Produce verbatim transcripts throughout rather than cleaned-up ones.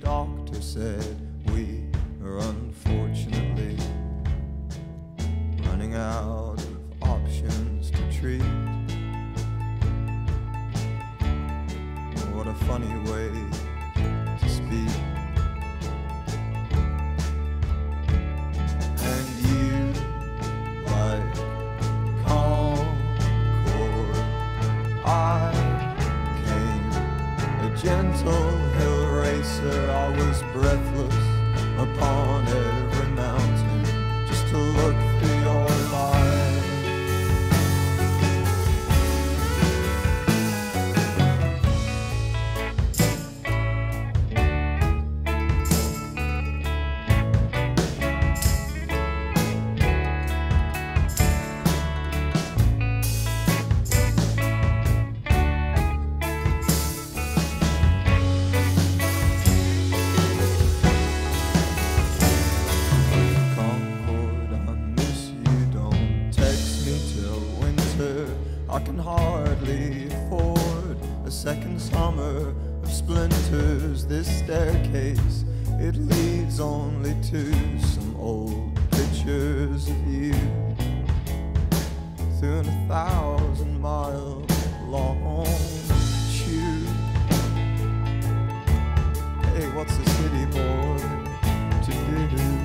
doctor said we are unfortunately running out of options to treat. What a funny way to speak. And you, like Concorde, I came a gentle hill racer. I was breathless upon every mountain just to look for your light. I can hardly afford a second summer of splinters. This staircase, it leads only to some old pictures of you through a thousand mile long tube. Hey, what's a city boy to do?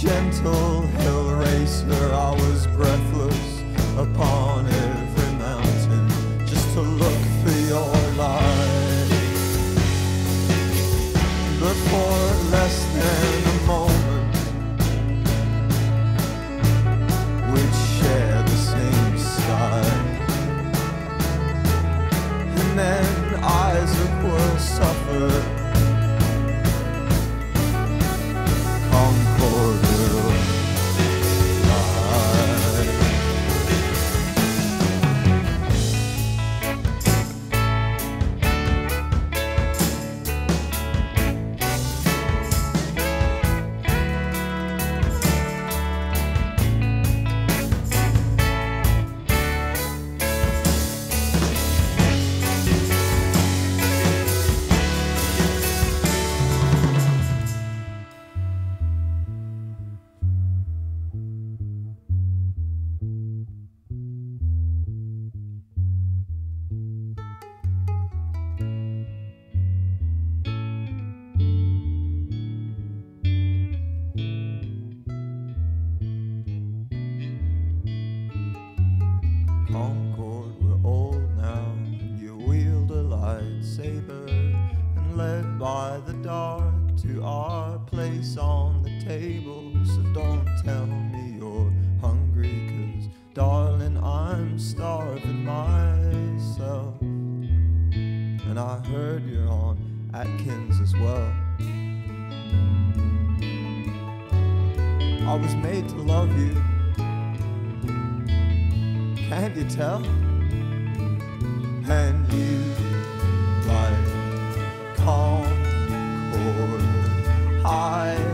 Gentle hill racer, I was breathless upon every mountain just to look for your light. But for less than a moment, we'd share the same sky, and then Isaac will suffer. Concorde, we're old now. You wield a lightsaber and led by the dark to our place on the table. So don't tell me you're hungry, 'cause darling, I'm starving myself. And I heard you're on Atkins as well. I was made to love you. Can't you tell? And you, like Concorde, I